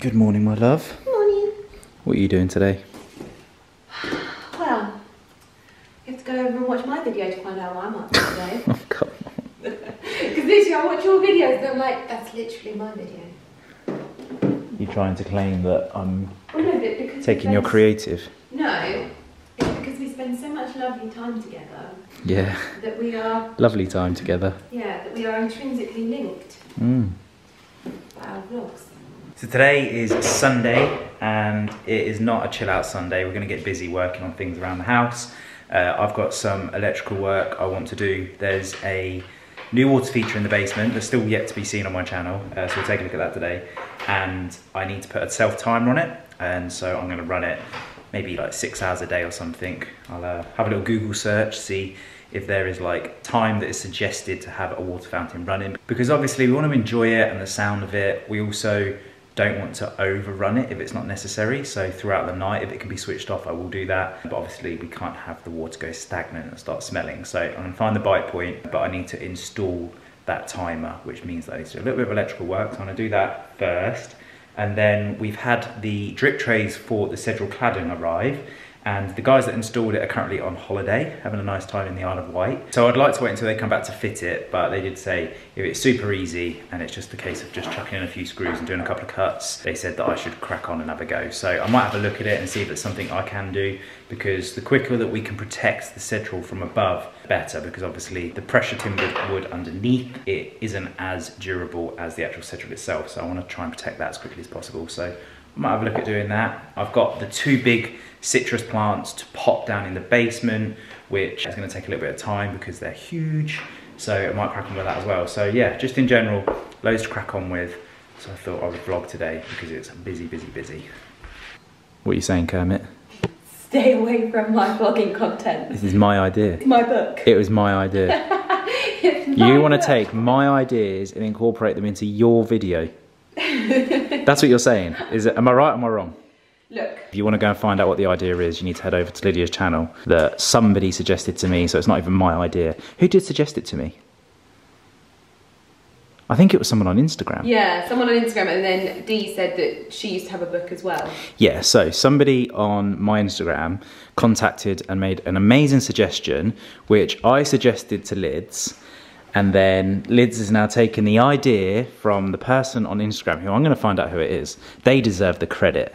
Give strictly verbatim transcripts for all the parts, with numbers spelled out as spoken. Good morning, my love. Morning. What are you doing today? Well, you have to go over and watch my video to find out what I'm up to today. Oh, come on. Because literally I watch your videos and I'm like, that's literally my video. You're trying to claim that I'm well, no, taking spend... your creative? No, it's because we spend so much lovely time together. Yeah. That we are... Lovely time together. Yeah, that we are intrinsically linked. Mm. By our vlogs. So today is Sunday and it is not a chill out Sunday. We're going to get busy working on things around the house. Uh, I've got some electrical work I want to do. There's a new water feature in the basement that's still yet to be seen on my channel. Uh, so we'll take a look at that today. And I need to put a self timer on it. And so I'm going to run it maybe like six hours a day or something. I'll uh, have a little Google search, see if there is like time that is suggested to have a water fountain running. Because obviously we want to enjoy it and the sound of it. We also don't want to overrun it if it's not necessary. So throughout the night, if it can be switched off, I will do that. But obviously we can't have the water go stagnant and start smelling. So I'm gonna find the bite point, but I need to install that timer, which means that I need to do a little bit of electrical work. So I'm gonna do that first. And then we've had the drip trays for the Cedral cladding arrive. And the guys that installed it are currently on holiday, having a nice time in the Isle of Wight. So I'd like to wait until they come back to fit it, but they did say if it's super easy and it's just a case of just chucking in a few screws and doing a couple of cuts, they said that I should crack on and have a go. So I might have a look at it and see if it's something I can do, because the quicker that we can protect the Cedral from above, the better, because obviously the pressure timbered wood underneath it isn't as durable as the actual Cedral itself. So I want to try and protect that as quickly as possible. So I might have a look at doing that. I've got the two big citrus plants to pop down in the basement, which is going to take a little bit of time because they're huge, so I might crack on with that as well. So yeah, just in general, loads to crack on with, so I thought I would vlog today because it's busy, busy, busy. What are you saying, Kermit? Stay away from my vlogging content. This is my idea. It's my book. It was my idea. It's my you want to take my ideas and incorporate them into your video. That's what you're saying. Is it, am I right or am I wrong? Look. If you want to go and find out what the idea is, you need to head over to Lydia's channel that somebody suggested to me, so it's not even my idea. Who did suggest it to me? I think it was someone on Instagram. Yeah, someone on Instagram, and then Dee said that she used to have a book as well. Yeah, so somebody on my Instagram contacted and made an amazing suggestion, which I suggested to Lids. And then Lids has now taken the idea from the person on Instagram, who I'm going to find out who it is. They deserve the credit.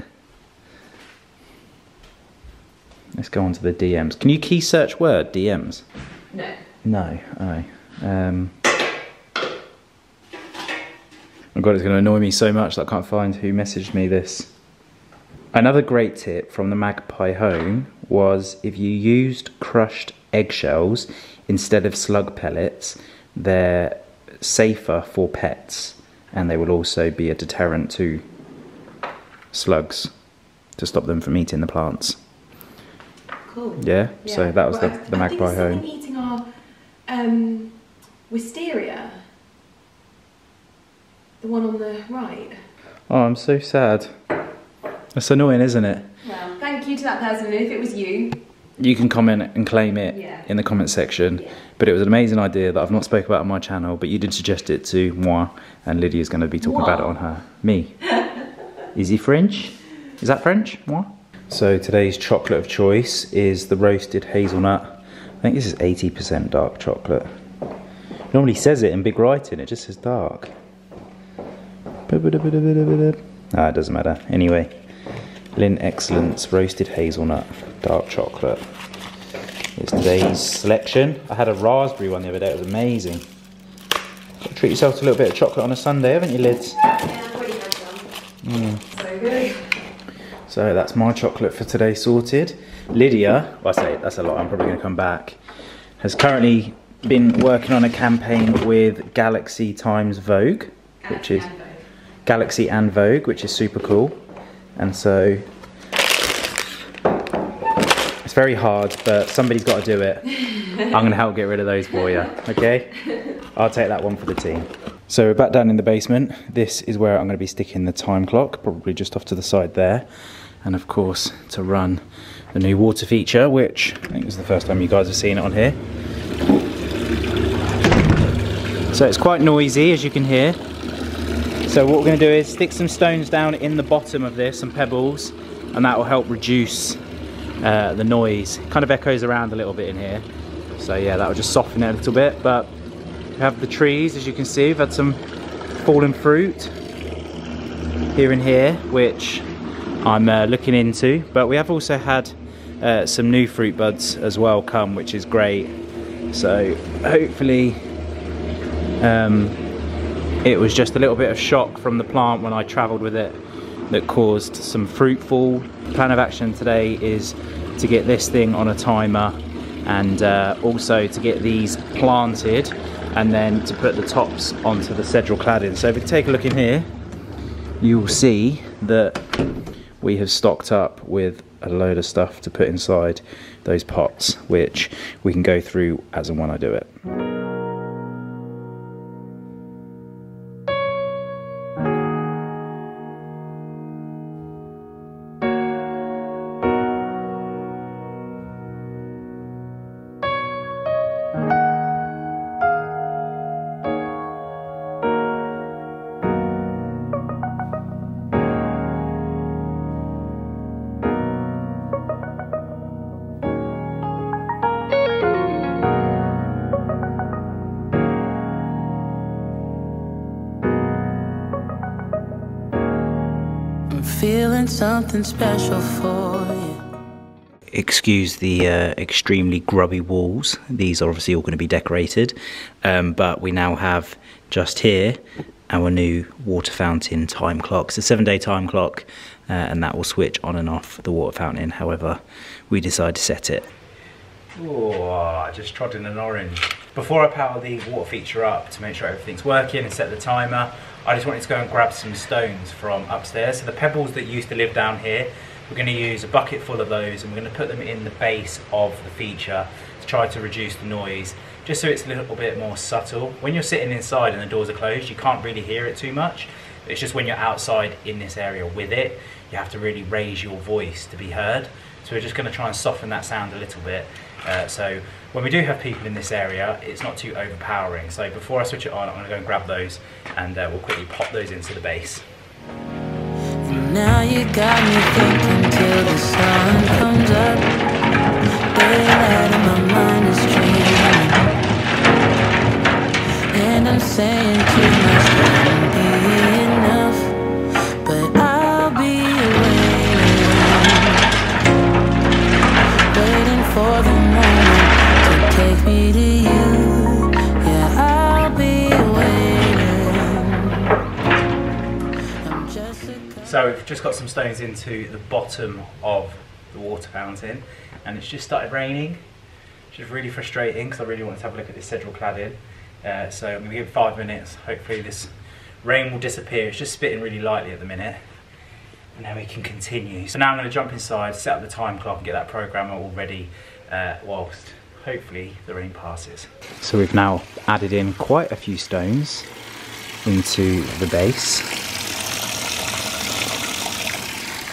Let's go on to the D Ms. Can you key search word D Ms? No. No. Oh. Um, oh God, it's going to annoy me so much that I can't find who messaged me this. Another great tip from the Magpie Home was if you used crushed eggshells instead of slug pellets, they're safer for pets, and they will also be a deterrent to slugs to stop them from eating the plants. Cool. Yeah? Yeah, so that was well, the, the Magpie I think Home. Eating our um, wisteria, the one on the right. Oh, I'm so sad. That's annoying, isn't it? Well, thank you to that person. If it was you, you can comment and claim it yeah. in the comment section. Yeah. But it was an amazing idea that I've not spoken about on my channel, but you did suggest it to moi, and Lydia's going to be talking moi. about it on her. Me. Is he French? Is that French? Moi? So today's chocolate of choice is the roasted hazelnut. I think this is eighty percent dark chocolate. It normally says it in big writing, it just says dark. Ah, it doesn't matter. Anyway, Lynn Excellence roasted hazelnut dark chocolate. It's today's selection. I had a raspberry one the other day, it was amazing. Gotta treat yourself to a little bit of chocolate on a Sunday, haven't you, Lids? Yeah, I've already had some. Mm. So good. So that's my chocolate for today sorted. Lydia, well I say that's a lot, I'm probably going to come back, has currently been working on a campaign with Galaxy times Vogue, which is Galaxy and Vogue, which is super cool. And so it's very hard, but somebody's got to do it. I'm going to help get rid of those for you, okay? I'll take that one for the team. So we're back down in the basement. This is where I'm going to be sticking the time clock, probably just off to the side there. And of course, to run the new water feature, which I think is the first time you guys have seen it on here. So it's quite noisy, as you can hear. So what we're going to do is stick some stones down in the bottom of this, some pebbles, and that will help reduce uh, the noise. It kind of echoes around a little bit in here. So yeah, that will just soften it a little bit. But we have the trees, as you can see, we've had some fallen fruit here and here, which I'm uh, looking into. But we have also had uh, some new fruit buds as well come, which is great. So hopefully um, it was just a little bit of shock from the plant when I travelled with it that caused some fruit fall. The plan of action today is to get this thing on a timer, and uh, also to get these planted and then to put the tops onto the Cedral cladding. So if we take a look in here, you'll see that we have stocked up with a load of stuff to put inside those pots, which we can go through as and when I do it. Feeling something special for you. Excuse the uh, extremely grubby walls. These are obviously all going to be decorated, um, but we now have just here our new water fountain time clock. It's a seven day time clock, uh, and that will switch on and off the water fountain however we decide to set it. Oh, I just trod in an orange. Before I power the water feature up to make sure everything's working and set the timer, I just wanted to go and grab some stones from upstairs. So the pebbles that used to live down here, we're going to use a bucket full of those, and we're going to put them in the base of the feature to try to reduce the noise, just so it's a little bit more subtle. When you're sitting inside and the doors are closed, you can't really hear it too much. It's just when you're outside in this area with it, you have to really raise your voice to be heard. So we're just going to try and soften that sound a little bit. Uh, so when we do have people in this area, it's not too overpowering. So before I switch it on, I'm going to go and grab those, and uh, we'll quickly pop those into the base. And now you got me thinking till the sun comes up. Daylight and my mind is dreaming. And I'm saying to myself, it'll be enough, but I'll be waiting, waiting for the moment to take me to you. Yeah, I'll be waiting. I'm just a... So we've just got some stones into the bottom of the water fountain, and it's just started raining, which is really frustrating because I really wanted to have a look at this Cedral cladding. Uh, so I'm going to give it five minutes. Hopefully this rain will disappear. It's just spitting really lightly at the minute, and then we can continue. So now I'm going to jump inside, set up the time clock, and get that programmer all ready uh, whilst hopefully the rain passes. So we've now added in quite a few stones into the base.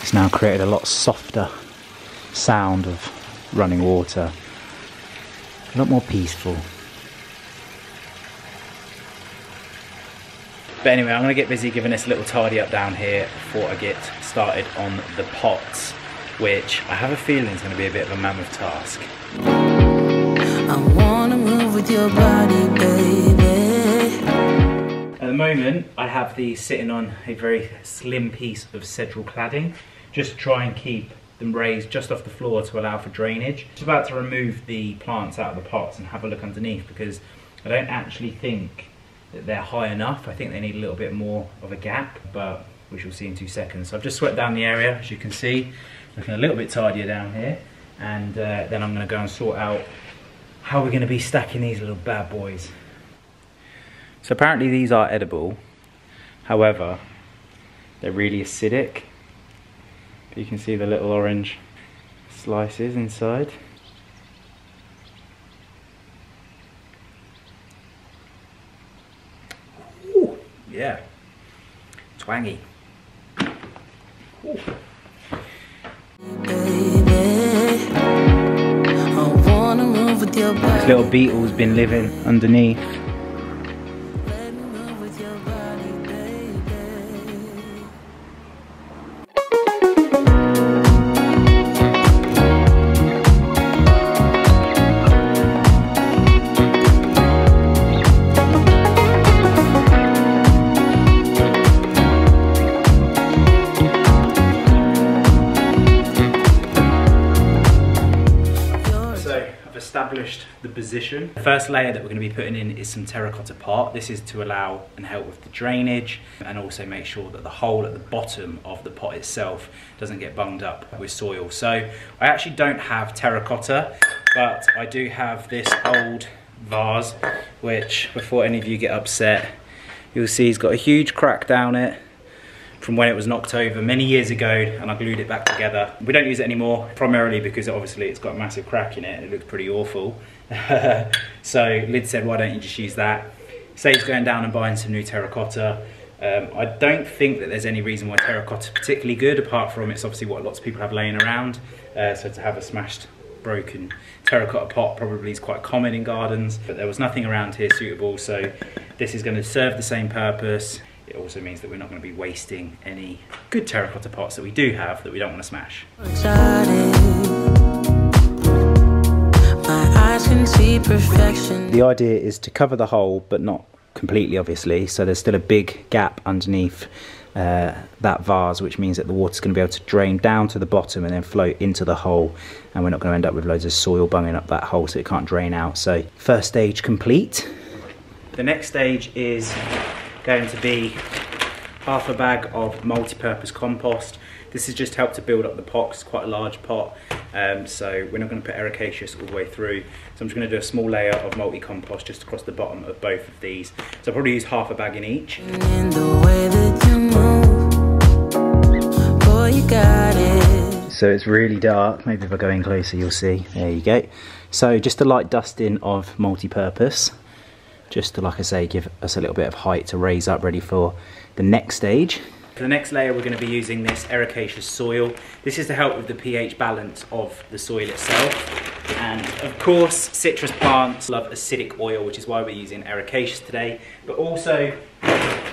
It's now created a lot softer sound of running water, a lot more peaceful. But anyway, I'm going to get busy giving this a little tidy up down here before I get started on the pots, which I have a feeling is going to be a bit of a mammoth task. I want to move with your body, baby. At the moment, I have these sitting on a very slim piece of Cedral cladding, just to try and keep them raised just off the floor to allow for drainage. Just about to remove the plants out of the pots and have a look underneath, because I don't actually think that they're high enough. I think they need a little bit more of a gap, but we shall see in two seconds. So I've just swept down the area, as you can see, looking a little bit tidier down here, and uh, then I'm going to go and sort out how we're going to be stacking these little bad boys. So apparently these are edible, however they're really acidic. You can see the little orange slices inside. Yeah, twangy. Ooh. This little beetle's been living underneath. established the position. The first layer that we're going to be putting in is some terracotta pot. This is to allow and help with the drainage and also make sure that the hole at the bottom of the pot itself doesn't get bunged up with soil. So I actually don't have terracotta, but I do have this old vase, which before any of you get upset, you'll see it's got a huge crack down it from when it was knocked over many years ago, and I glued it back together. We don't use it anymore, primarily because obviously it's got a massive crack in it and it looks pretty awful. So Lyd said, why don't you just use that? Saves going down and buying some new terracotta. Um, I don't think that there's any reason why terracotta is particularly good, apart from it's obviously what lots of people have laying around. Uh, so to have a smashed, broken terracotta pot probably is quite common in gardens, but there was nothing around here suitable, so this is going to serve the same purpose. It also means that we're not going to be wasting any good terracotta pots that we do have that we don't want to smash. The idea is to cover the hole, but not completely, obviously, so there's still a big gap underneath uh, that vase, which means that the water's going to be able to drain down to the bottom and then flow into the hole, and we're not going to end up with loads of soil bunging up that hole so it can't drain out. So first stage complete. The next stage is going to be half a bag of multi-purpose compost. This has just helped to build up the pot. It's quite a large pot, um, so we're not going to put ericaceous all the way through. So I'm just going to do a small layer of multi-compost just across the bottom of both of these. So I'll probably use half a bag in each. In the way that you move, boy, you got it. So it's really dark. Maybe if I go in closer, you'll see. There you go. So just a light dusting of multi-purpose, just to, like I say, give us a little bit of height to raise up, ready for the next stage. For the next layer, we're going to be using this ericaceous soil. This is to help with the pH balance of the soil itself. And of course, citrus plants love acidic oil, which is why we're using ericaceous today. But also,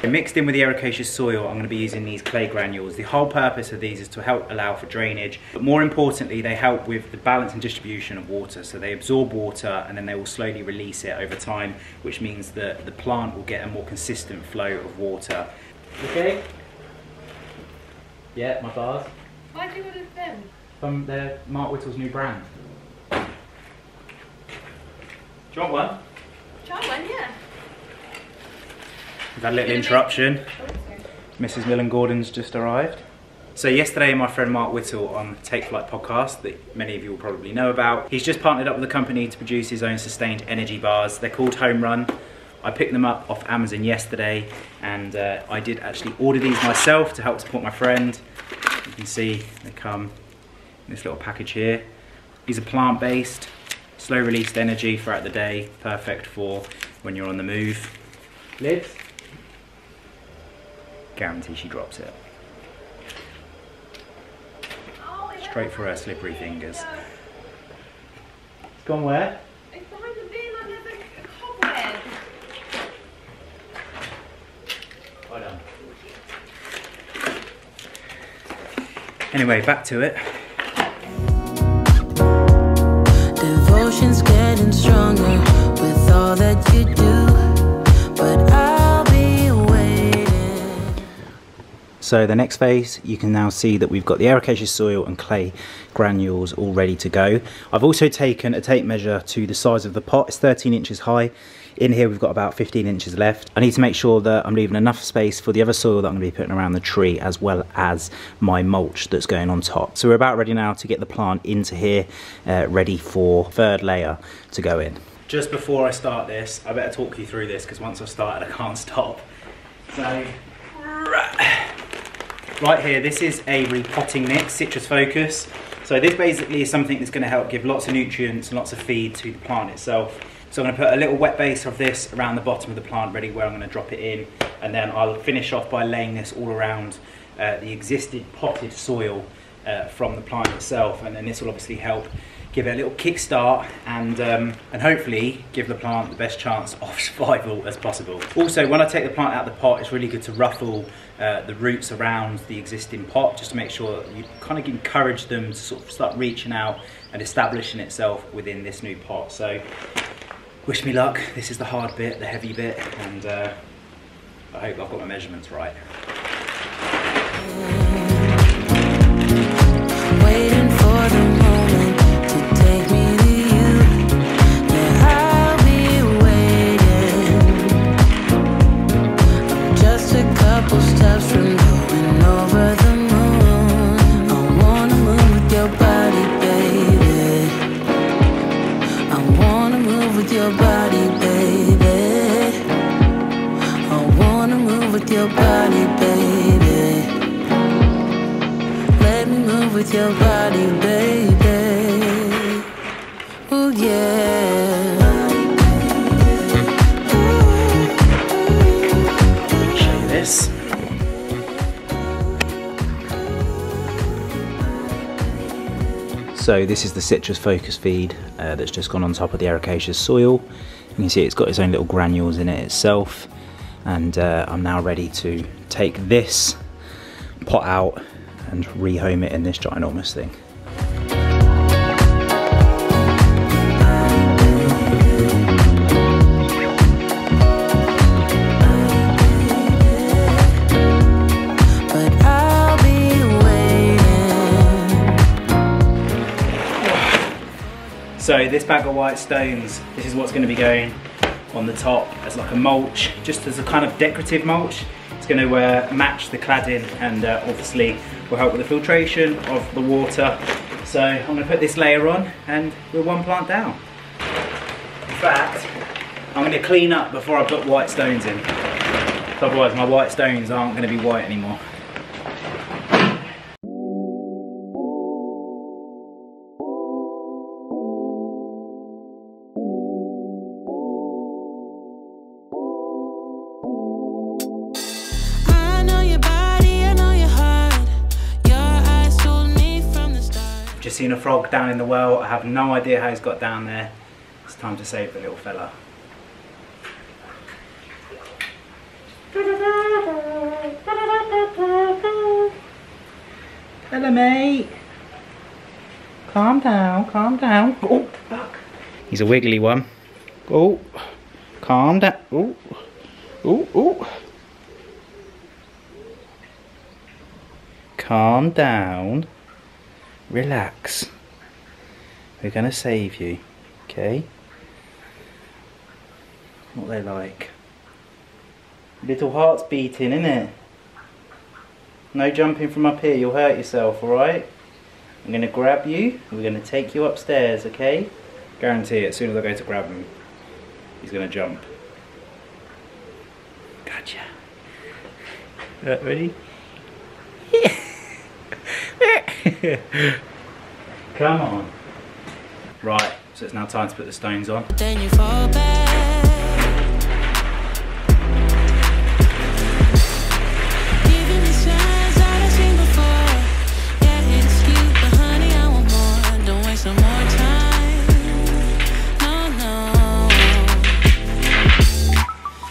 mixed in with the ericaceous soil, I'm going to be using these clay granules. The whole purpose of these is to help allow for drainage, but more importantly, they help with the balance and distribution of water. So they absorb water and then they will slowly release it over time, which means that the plant will get a more consistent flow of water. Okay? Yeah, my bars. Why do you order them? From the Mark Whittle's new brand. Do you want one? Do you want one, yeah. We've had a little interruption. Missus Millen Gordon's just arrived. So yesterday, my friend Mark Whittle on Take Flight podcast, that many of you will probably know about, he's just partnered up with a company to produce his own sustained energy bars. They're called Home Run. I picked them up off Amazon yesterday, and uh, I did actually order these myself to help support my friend. You can see they come in this little package here. These are plant-based, slow-released energy throughout the day, perfect for when you're on the move. Liz? Guarantee she drops it. Straight for her slippery fingers. It's gone where? It's behind the bin under the cobweb. Well done. Anyway, back to it. Devotion's getting stronger with all that you do, but I. So the next phase, you can now see that we've got the ericaceous soil and clay granules all ready to go. I've also taken a tape measure to the size of the pot. It's thirteen inches high. In here we've got about fifteen inches left. I need to make sure that I'm leaving enough space for the other soil that I'm going to be putting around the tree, as well as my mulch that's going on top. So we're about ready now to get the plant into here, uh, ready for third layer to go in. Just before I start this, I better talk you through this, because once I've started I can't stop. So. Right here, this is a repotting mix, Citrus Focus. So this basically is something that's going to help give lots of nutrients and lots of feed to the plant itself. So I'm going to put a little wet base of this around the bottom of the plant, ready where I'm going to drop it in. And then I'll finish off by laying this all around uh, the existing potted soil uh, from the plant itself. And then this will obviously help give it a little kickstart and um, and hopefully give the plant the best chance of survival as possible. Also, when I take the plant out of the pot, it's really good to ruffle uh, the roots around the existing pot, just to make sure that you kind of encourage them to sort of start reaching out and establishing itself within this new pot. So, wish me luck. This is the hard bit, the heavy bit, and uh, I hope I've got my measurements right. Waiting for the with your body, baby. Ooh, yeah. Show you this. So this is the Citrus Focus feed uh, that's just gone on top of the ericaceous soil. You can see it's got its own little granules in it itself. And uh, I'm now ready to take this pot out and rehome it in this ginormous thing. So this bag of white stones, this is what's going to be going on the top as like a mulch, just as a kind of decorative mulch. It's going to uh, match the cladding and uh, obviously will help with the filtration of the water. So I'm going to put this layer on and we're one plant down. In fact, I'm going to clean up before I put white stones in. Otherwise my white stones aren't going to be white anymore. Seen a frog down in the well. I have no idea how he's got down there. It's time to save the little fella. Hello, mate. Calm down, calm down. Oh, fuck. He's a wiggly one. Oh, calm down. Oh, oh, oh. Calm down. Relax. We're gonna save you, okay? What they like. Little heart's beating, innit? No jumping from up here, you'll hurt yourself, alright? I'm gonna grab you, and we're gonna take you upstairs, okay? Guarantee it, as soon as I go to grab him, he's gonna jump. Gotcha. Right, ready? Yeah. Come on. Right, so it's now time to put the stones on. Then you fall back. Giving me signs that I've seen before. Yeah, it's cute, but honey, I want more. Don't waste no more time. No,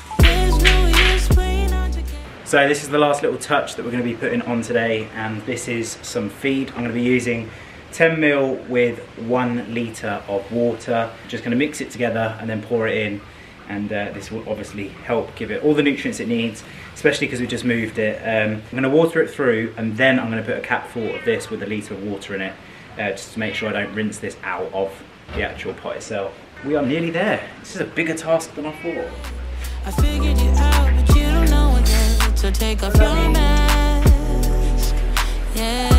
no. There's no use playing on together. So this is the last little touch that we're going to be putting on today, and this is some feed. I'm going to be using ten mil with one litre of water. Just going to mix it together and then pour it in, and uh, this will obviously help give it all the nutrients it needs, especially because we just moved it. Um, I'm going to water it through and then I'm going to put a capful of this with a litre of water in it, uh, just to make sure I don't rinse this out of the actual pot itself. We are nearly there. This is a bigger task than I thought. I figured you out, but you don't know what it is. So take off your mask, yeah.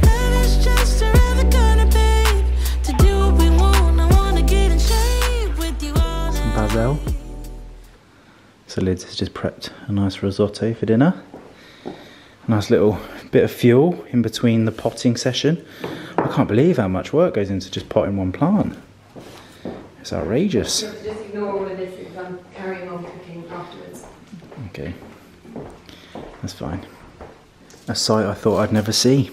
That is just another kind of babe. To do what we want, I want to get in shape with you all. Some basil. So Liz has just prepped a nice risotto for dinner. A nice little bit of fuel in between the potting session. I can't believe how much work goes into just potting one plant. It's outrageous. Just ignore all of this because I'm carrying on cooking afterwards. Okay, that's fine. A sight I thought I'd never see.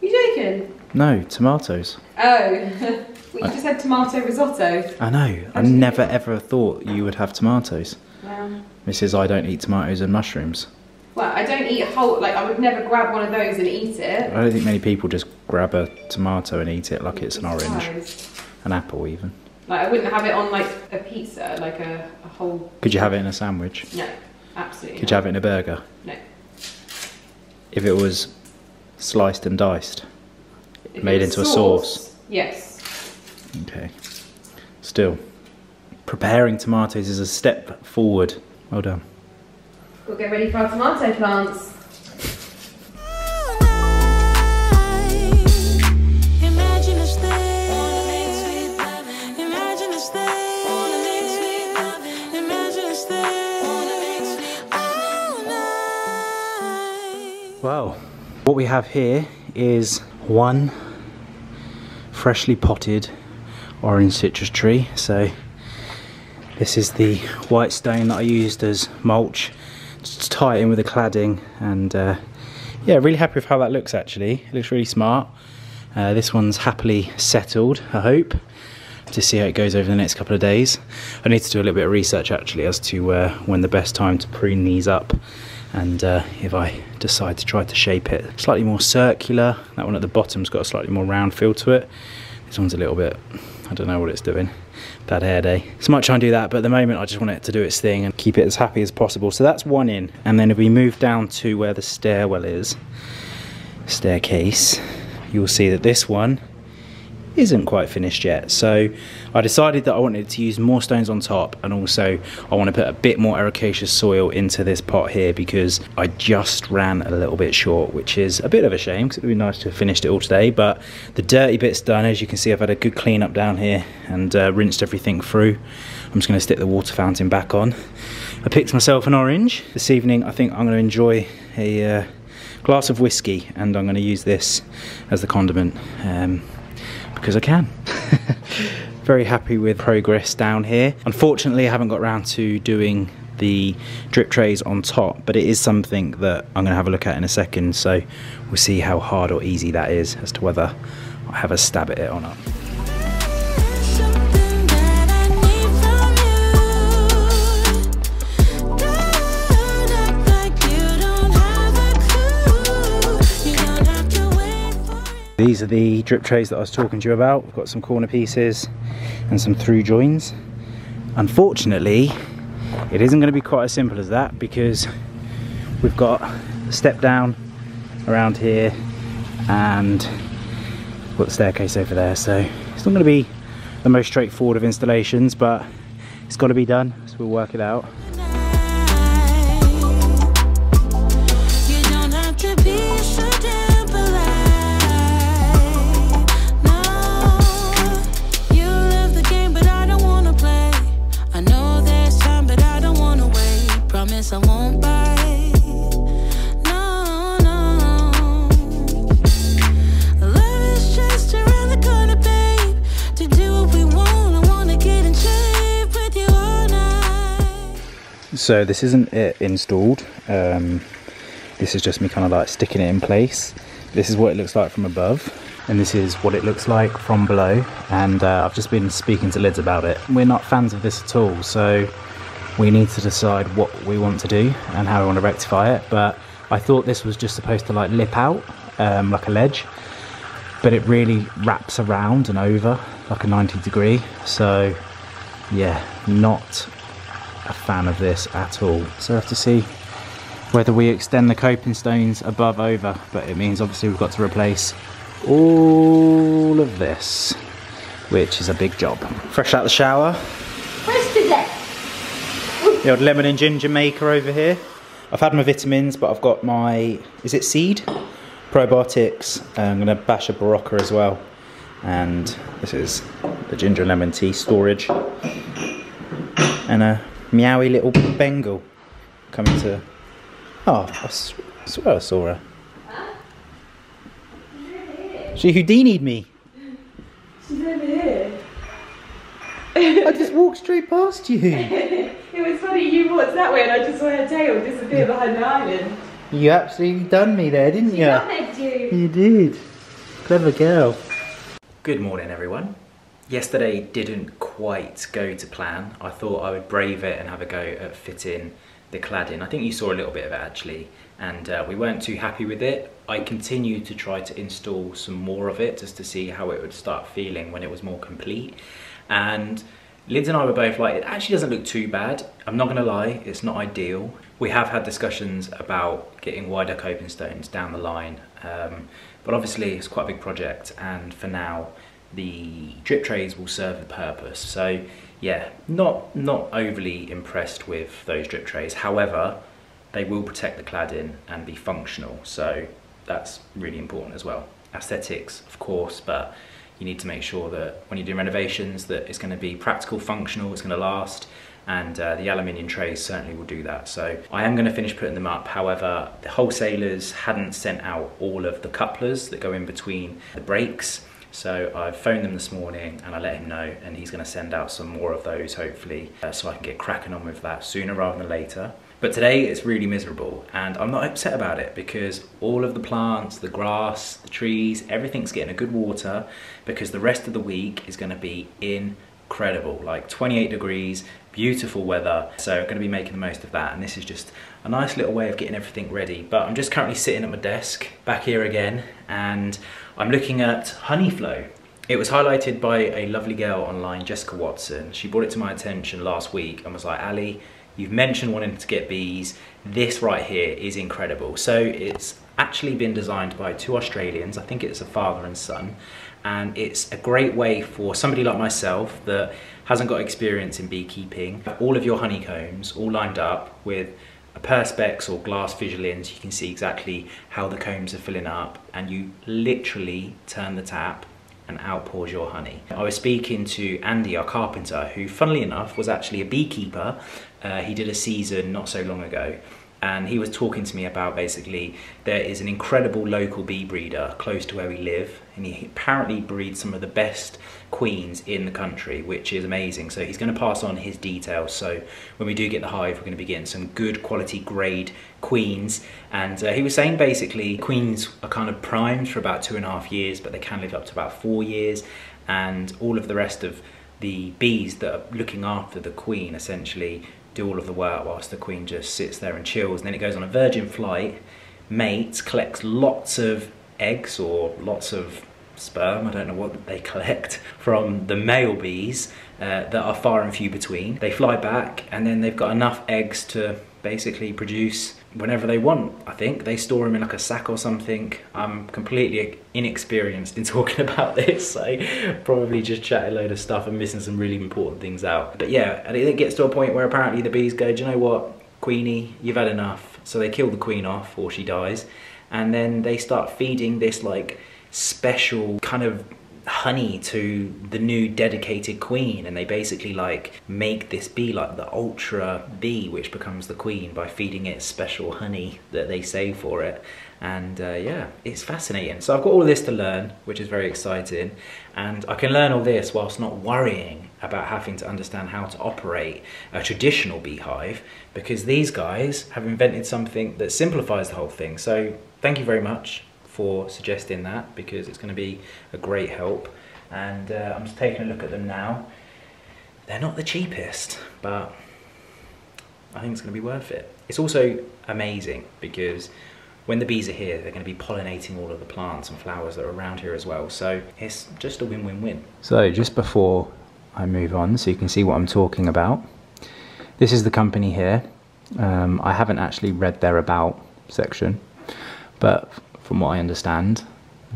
Are you joking? No, tomatoes. Oh, well, you I, just had tomato risotto. I know. I never ever thought you would have tomatoes. Wow. This is I don't eat tomatoes and mushrooms. Well, I don't eat a whole. Like I would never grab one of those and eat it. I don't think many people just grab a tomato and eat it like it's an orange. An apple even. Like I wouldn't have it on like a pizza, like a, a whole... Could you have it in a sandwich? No, absolutely Could not. You have it in a burger? No. If it was sliced and diced, if made into sauce, a sauce? Yes. Okay. Still, preparing tomatoes is a step forward. Well done. We'll get ready for our tomato plants. Well, what we have here is one freshly potted orange citrus tree. So this is the white stone that I used as mulch, just to tie it in with the cladding, and uh, yeah, really happy with how that looks actually. It looks really smart. Uh, this one's happily settled, I hope, to see how it goes over the next couple of days. I need to do a little bit of research actually as to uh, when the best time to prune these up, and uh, if I decide to try to shape it slightly more circular. That one at the bottom's got a slightly more round feel to it. This one's a little bit, I don't know what it's doing. Bad hair day. So I might try and do that, but at the moment I just want it to do its thing and keep it as happy as possible. So that's one in. And then if we move down to where the stairwell is, staircase, you'll see that this one isn't quite finished yet. So I decided that I wanted to use more stones on top, and also I want to put a bit more ericaceous soil into this pot here because I just ran a little bit short, which is a bit of a shame because it would be nice to have finished it all today. But the dirty bit's done. As you can see, I've had a good clean up down here and uh, rinsed everything through. I'm just going to stick the water fountain back on. I picked myself an orange. This evening I think I'm going to enjoy a uh, glass of whiskey, and I'm going to use this as the condiment. Um, because I can. Very happy with progress down here. Unfortunately, I haven't got around to doing the drip trays on top, but it is something that I'm gonna have a look at in a second, so we'll see how hard or easy that is as to whether I have a stab at it or not. These are the drip trays that I was talking to you about. We've got some corner pieces and some through joins. Unfortunately, it isn't going to be quite as simple as that because we've got a step down around here and we've got the staircase over there. So it's not going to be the most straightforward of installations, but it's got to be done, so we'll work it out. I won't bite. No, no. Love is just around the corner, babe. To do what we want, I want to get in shape with you all night. So this isn't it installed. Um, this is just me kind of like sticking it in place. This is what it looks like from above, and this is what it looks like from below. And uh, I've just been speaking to Lids about it. We're not fans of this at all, so we need to decide what we want to do and how we want to rectify it. But I thought this was just supposed to like lip out um, like a ledge, but it really wraps around and over like a ninety degree. So yeah, not a fan of this at all. So I have to see whether we extend the coping stones above over, but it means obviously we've got to replace all of this, which is a big job. Fresh out the shower. The old lemon and ginger maker over here. I've had my vitamins, but I've got my, is it seed? Probiotics. I'm gonna bash a Barocca as well. And this is the ginger and lemon tea storage. And a meowy little Bengal coming to, oh, I swear I saw her. She Houdini'd me. She's over here. I just walked straight past you. It was funny, you walked that way and I just saw her tail disappear behind the island. You absolutely done me there, didn't you? I did. You did. Clever girl. Good morning, everyone. Yesterday didn't quite go to plan. I thought I would brave it and have a go at fitting the cladding. I think you saw a little bit of it actually, and uh, we weren't too happy with it. I continued to try to install some more of it just to see how it would start feeling when it was more complete. And Lids and I were both like, it actually doesn't look too bad. I'm not gonna lie, it's not ideal. We have had discussions about getting wider coping stones down the line, um, but obviously it's quite a big project, and for now, the drip trays will serve the purpose. So yeah, not, not overly impressed with those drip trays. However, they will protect the cladding and be functional, so that's really important as well. Aesthetics, of course, but you need to make sure that when you're doing renovations that it's going to be practical, functional, it's going to last, and uh, the aluminium trays certainly will do that. So I am going to finish putting them up. However, the wholesalers hadn't sent out all of the couplers that go in between the brakes. So I phoned them this morning and I let him know, and he's going to send out some more of those hopefully, uh, so I can get cracking on with that sooner rather than later. But today it's really miserable, and I'm not upset about it because all of the plants, the grass, the trees, everything's getting a good water because the rest of the week is going to be incredible. Like twenty-eight degrees, beautiful weather, so I'm going to be making the most of that, and this is just a nice little way of getting everything ready. But I'm just currently sitting at my desk back here again, and I'm looking at Honey Flow. It was highlighted by a lovely girl online, Jessica Watson. She brought it to my attention last week and was like, Ali, you've mentioned wanting to get bees. This right here is incredible. So it's actually been designed by two Australians. I think it's a father and son. And it's a great way for somebody like myself that hasn't got experience in beekeeping. All of your honeycombs all lined up with a perspex or glass visualins. You can see exactly how the combs are filling up, and you literally turn the tap and out pours your honey. I was speaking to Andy, our carpenter, who funnily enough was actually a beekeeper. Uh, he did a season not so long ago, and he was talking to me about basically there is an incredible local bee breeder close to where we live, and he apparently breeds some of the best queens in the country, which is amazing. So he's going to pass on his details, so when we do get the hive we're going to be getting some good quality grade queens. And uh, he was saying basically queens are kind of primed for about two and a half years but they can live up to about four years, and all of the rest of the bees that are looking after the queen essentially do all of the work whilst the queen just sits there and chills, and then it goes on a virgin flight, mates, collects lots of eggs or lots of sperm, I don't know what they collect from the male bees uh, that are far and few between. They fly back and then they've got enough eggs to basically produce whenever they want. I think they store them in like a sack or something. I'm completely inexperienced in talking about this, so probably just chatting a load of stuff and missing some really important things out. But yeah, and it gets to a point where apparently the bees go, do you know what, Queenie, you've had enough. So they kill the queen off or she dies, and then they start feeding this like special kind of honey to the new dedicated queen, and they basically like make this bee like the ultra bee which becomes the queen by feeding it special honey that they save for it. And uh, yeah, it's fascinating. So I've got all this to learn, which is very exciting, and I can learn all this whilst not worrying about having to understand how to operate a traditional beehive, because these guys have invented something that simplifies the whole thing. So thank you very much for suggesting that, because it's going to be a great help. And uh, I'm just taking a look at them now. They're not the cheapest, but I think it's going to be worth it. It's also amazing because when the bees are here they're going to be pollinating all of the plants and flowers that are around here as well, so it's just a win-win-win. So just before I move on, so you can see what I'm talking about, this is the company here. um, I haven't actually read their about section, but from what I understand,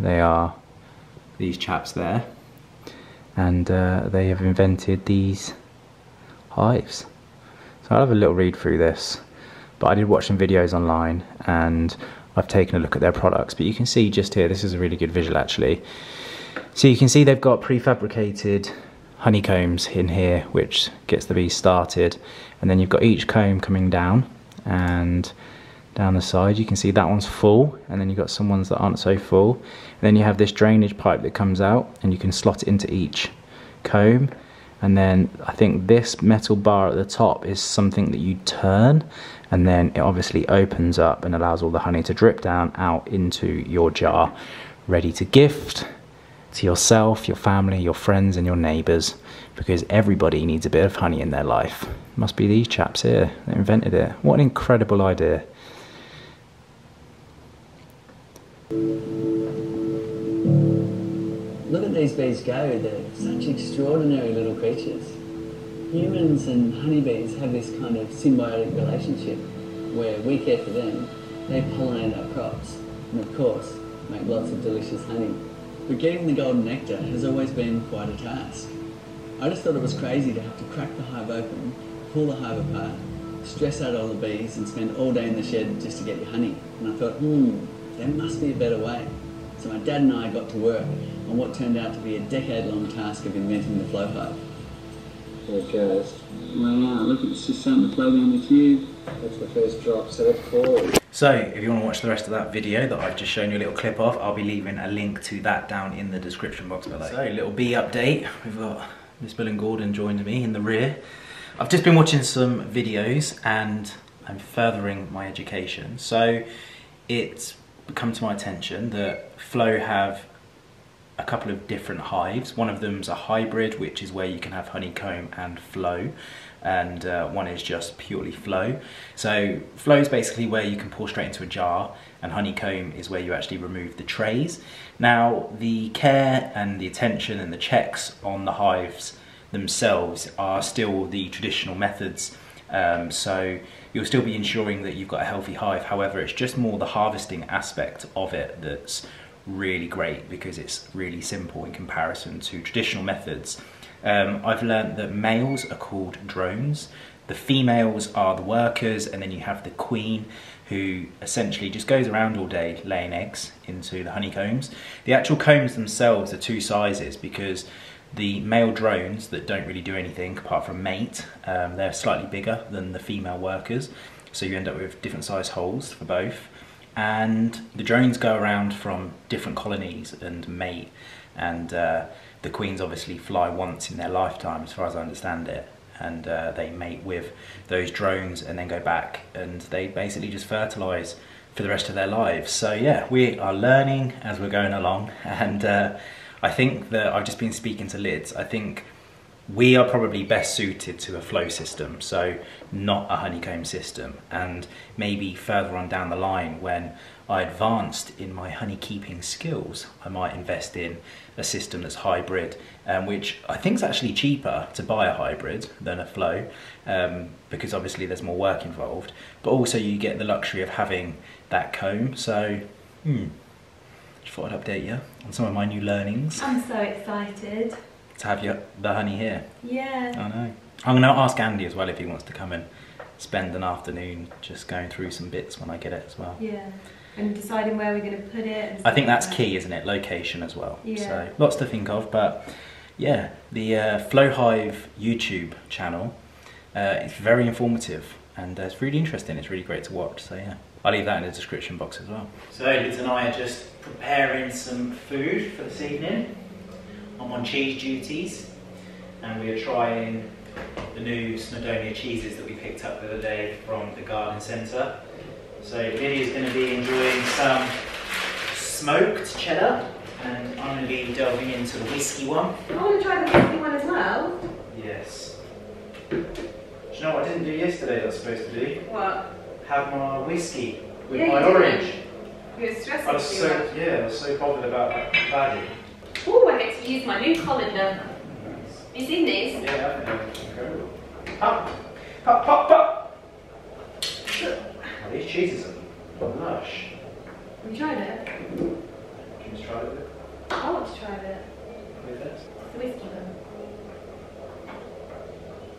they are these chaps there, and uh, they have invented these hives. So I'll have a little read through this, but I did watch some videos online and I've taken a look at their products. But you can see just here, this is a really good visual actually. So you can see they've got prefabricated honeycombs in here, which gets the bees started, and then you've got each comb coming down, and down the side you can see that one's full, and then you've got some ones that aren't so full, and then you have this drainage pipe that comes out and you can slot it into each comb. And then I think this metal bar at the top is something that you turn, and then it obviously opens up and allows all the honey to drip down out into your jar, ready to gift to yourself, your family, your friends and your neighbours, because everybody needs a bit of honey in their life. It must be these chaps here that invented it. What an incredible idea. Look at these bees go, they're such extraordinary little creatures. Humans and honeybees have this kind of symbiotic relationship where we care for them, they pollinate our crops, and of course make lots of delicious honey. But getting the golden nectar has always been quite a task. I just thought it was crazy to have to crack the hive open, pull the hive apart, stress out all the bees and spend all day in the shed just to get your honey. And I thought, hmm, there must be a better way. So my dad and I got to work on what turned out to be a decade-long task of inventing the Flow Hive. There it goes. Wow, look, it's just starting to play down with you. That's the first drop, so that's cool. So, if you want to watch the rest of that video that I've just shown you a little clip of, I'll be leaving a link to that down in the description box below. So, little bee update. We've got Miss Millen Gordon joined me in the rear. I've just been watching some videos and I'm furthering my education. So, it's come to my attention that Flow have a couple of different hives. One of them's a hybrid, which is where you can have honeycomb and flow, and uh, one is just purely flow. So flow is basically where you can pour straight into a jar, and honeycomb is where you actually remove the trays. Now, the care and the attention and the checks on the hives themselves are still the traditional methods. Um, so you'll still be ensuring that you've got a healthy hive. However, it's just more the harvesting aspect of it that's really great, because it's really simple in comparison to traditional methods. Um, I've learned that males are called drones, the females are the workers, and then you have the queen, who essentially just goes around all day laying eggs into the honeycombs. The actual combs themselves are two sizes, because the male drones that don't really do anything apart from mate, um, they're slightly bigger than the female workers, so you end up with different size holes for both. And the drones go around from different colonies and mate, and uh, the queens obviously fly once in their lifetime, as far as I understand it, and uh, they mate with those drones and then go back, and they basically just fertilise for the rest of their lives. So yeah, we are learning as we're going along, and uh, I think that I've just been speaking to Lids. I think we are probably best suited to a flow system, so not a honeycomb system, and maybe further on down the line, when I advanced in my honeykeeping skills, I might invest in a system that's hybrid, um, which I think is actually cheaper to buy a hybrid than a flow, um, because obviously there's more work involved, but also you get the luxury of having that comb. So hmm, just thought I'd update you on some of my new learnings. I'm so excited to have your, the honey here. Yeah. I know. I'm going to ask Andy as well if he wants to come and spend an afternoon just going through some bits when I get it as well. Yeah, and deciding where we're going to put it. I think that's key, isn't it? Location as well. Yeah. So lots to think of, but yeah, the uh, Flow Hive YouTube channel uh, is very informative, and uh, it's really interesting. It's really great to watch, so yeah. I'll leave that in the description box as well. So Liz and I are just preparing some food for this evening. I'm on cheese duties, and we are trying the new Snowdonia cheeses that we picked up the other day from the garden centre. So Lydia's going to be enjoying some smoked cheddar, and I'm going to be delving into the whiskey one. I want to try the whiskey one as well. Yes. Do you know what I didn't do yesterday that I was supposed to do? What? Have my whiskey with yeah, my orange. You were stressed. I was so, yeah, I was so bothered about that value. Oh, I get to use my new colander. Nice. You seen this? Yeah, I know. Incredible. Pop, pop, pop, pop. Oh, these cheeses are lush. Have you tried it? Can you just try it? I want to try it. With this? It's a whiskey one.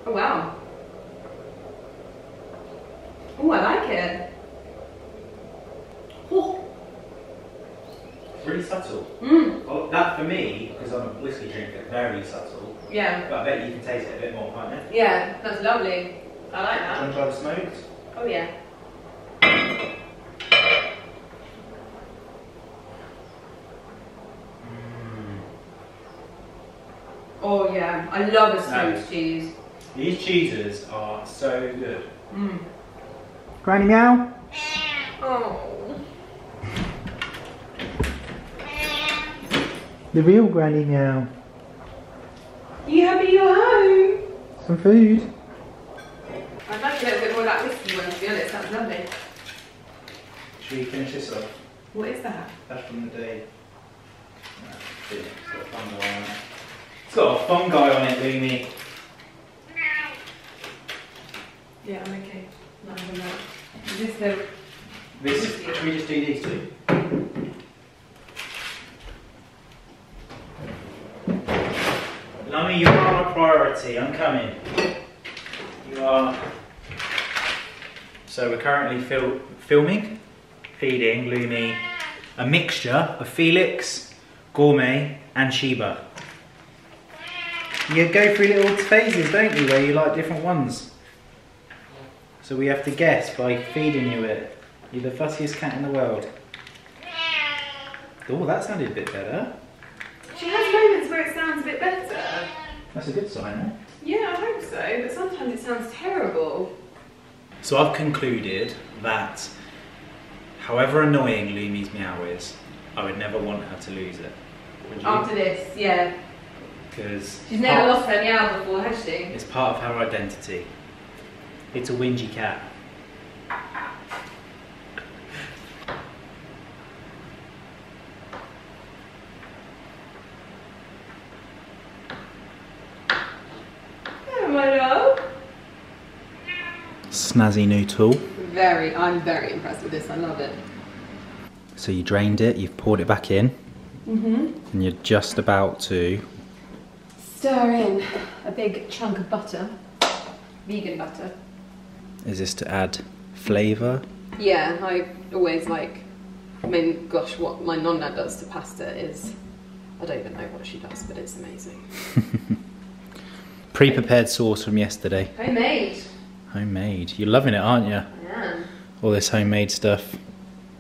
Oh, wow. Oh, I like it. Oh. Really subtle. Mm. Well, that for me, because I'm a whiskey drinker, very subtle. Yeah. But I bet you can taste it a bit more, can't you? Yeah, that's lovely. I like that. Do you want to try the smoked? Oh yeah. Mm. Oh yeah, I love a smoked no. cheese. These cheeses are so good. Mm. Granny meow. Oh. The real Granny Meow. You happy you're home? Some food. I'd like a little bit more of that whiskey one, to be honest. That's lovely. Should we finish this off? What is that? That's from the day. It's got a fungi on it. It's got a fungi on it, Lumi. Yeah, I'm okay. Not having that. Is this the... This, should we just do these two? Lummy, you are a priority. I'm coming. You are. So we're currently fil filming, feeding Lumi a mixture of Felix, Gourmet, and Sheba. You go through little phases, don't you, where you like different ones. So we have to guess by feeding you it. You're the fussiest cat in the world. Oh, that sounded a bit better. She has moments where it sounds a bit better. That's a good sign, eh? Yeah, I hope so, but sometimes it sounds terrible. So I've concluded that however annoying Lumi's meow is, I would never want her to lose it. Would you? After this, yeah. Because she's never lost her meow before, has she? It's part of her identity. It's a whingy cat. Snazzy new tool. Very, I'm very impressed with this, I love it. So you drained it, you've poured it back in, mm-hmm. and you're just about to... stir in a big chunk of butter, vegan butter. Is this to add flavour? Yeah, I always like, I mean, gosh, what my nonna does to pasta is, I don't even know what she does, but it's amazing. Pre-prepared sauce from yesterday. Homemade. Homemade. You're loving it, aren't you? I am. All this homemade stuff.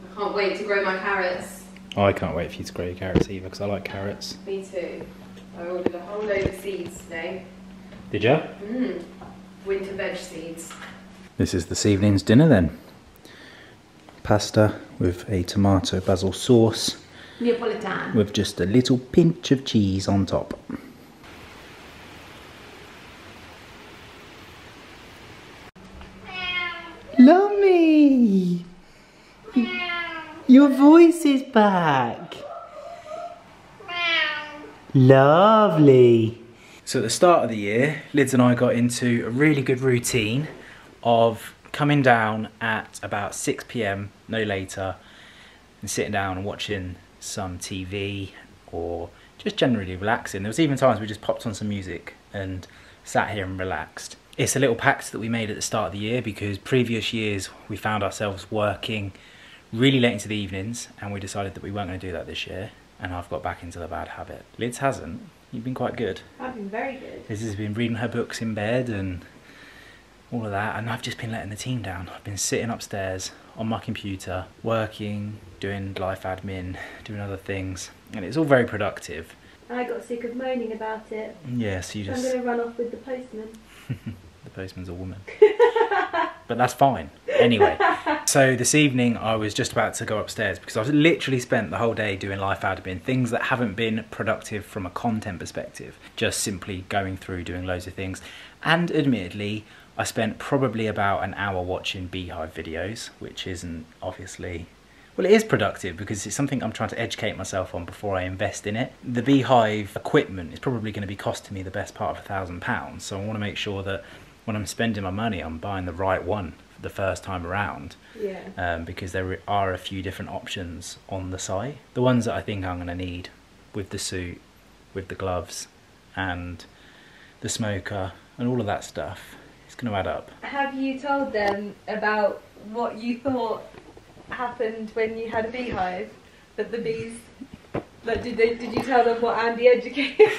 I can't wait to grow my carrots. Oh, I can't wait for you to grow your carrots either, because I like carrots. Me too. I ordered a whole load of seeds today. Did you? Mmm. Winter veg seeds. This is this evening's dinner then. Pasta with a tomato basil sauce. Neapolitan. With just a little pinch of cheese on top. Lumi! Your voice is back. Lovely. So at the start of the year, Lids and I got into a really good routine of coming down at about six p m, no later, and sitting down and watching some T V or just generally relaxing. There was even times we just popped on some music and sat here and relaxed. It's a little pact that we made at the start of the year because previous years we found ourselves working really late into the evenings and we decided that we weren't going to do that this year, and I've got back into the bad habit. Liz hasn't. You've been quite good. I've been very good. Liz has been reading her books in bed and all of that, and I've just been letting the team down. I've been sitting upstairs on my computer, working, doing life admin, doing other things, and it's all very productive. I got sick of moaning about it. Yeah, so you just... I'm going to run off with the postman. The postman's a woman. But that's fine. Anyway, so this evening I was just about to go upstairs because I've literally spent the whole day doing life admin, things that haven't been productive from a content perspective, just simply going through doing loads of things. And admittedly, I spent probably about an hour watching Beehive videos, which isn't obviously... well, it is productive because it's something I'm trying to educate myself on before I invest in it. The Beehive equipment is probably going to be costing me the best part of a thousand pounds. So I want to make sure that when I'm spending my money, I'm buying the right one for the first time around. Yeah. Um, because there are a few different options on the site. The ones that I think I'm going to need with the suit, with the gloves and the smoker and all of that stuff. It's going to add up. Have you told them about what you thought happened when you had a beehive, that the bees, like, did they, did you tell them what Andy educated?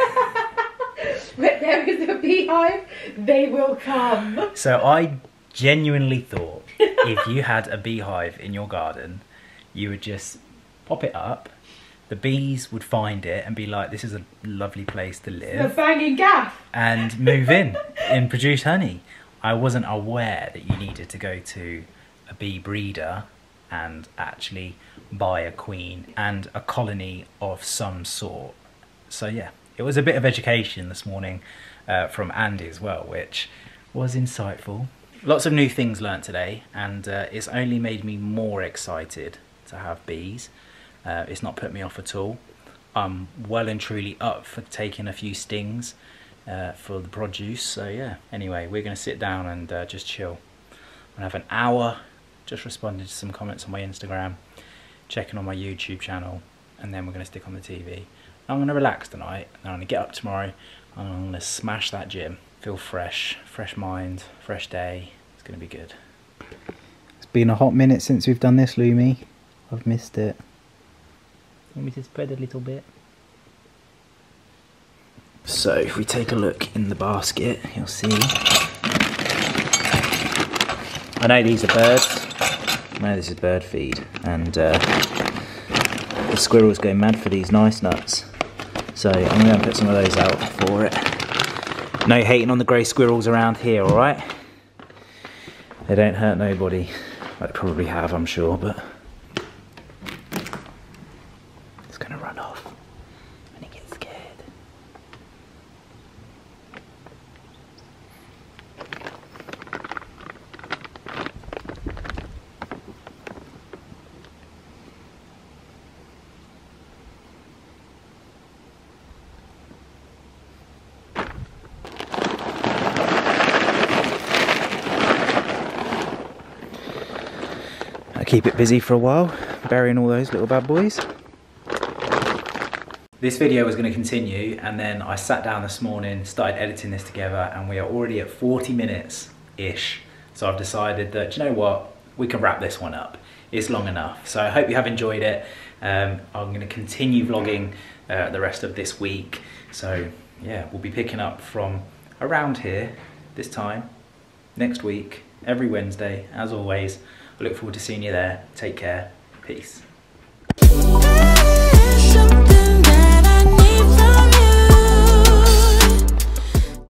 When there is a beehive, they will come. So I genuinely thought if you had a beehive in your garden, you would just pop it up, the bees would find it and be like, this is a lovely place to live. The banging gaff. And move in and produce honey. I wasn't aware that you needed to go to a bee breeder and actually buy a queen and a colony of some sort. So yeah, it was a bit of education this morning uh, from Andy as well, which was insightful. Lots of new things learnt today, and uh, it's only made me more excited to have bees. Uh, it's not put me off at all. I'm well and truly up for taking a few stings uh, for the produce, so yeah. Anyway, we're gonna sit down and uh, just chill. I'm gonna have an hour just responded to some comments on my Instagram, checking on my YouTube channel, and then we're going to stick on the T V. I'm going to relax tonight, and I'm going to get up tomorrow, and I'm going to smash that gym. Feel fresh, fresh mind, fresh day. It's going to be good. It's been a hot minute since we've done this, Lumi. I've missed it. Want me to spread a little bit? So if we take a look in the basket, you'll see. I know these are birds. I know this is bird feed, and uh, the squirrels go mad for these nice nuts. So I'm going to put some of those out for it. No hating on the grey squirrels around here, alright? They don't hurt nobody. They probably have, I'm sure, but... it's going to run off when it gets scared. Keep it busy for a while, burying all those little bad boys. This video was going to continue, and then I sat down this morning, started editing this together, and we are already at forty minutes-ish. So I've decided that, you know what, we can wrap this one up. It's long enough. So I hope you have enjoyed it. Um, I'm going to continue vlogging uh, the rest of this week. So yeah, we'll be picking up from around here, this time, next week, every Wednesday, as always. I look forward to seeing you there. Take care. Peace.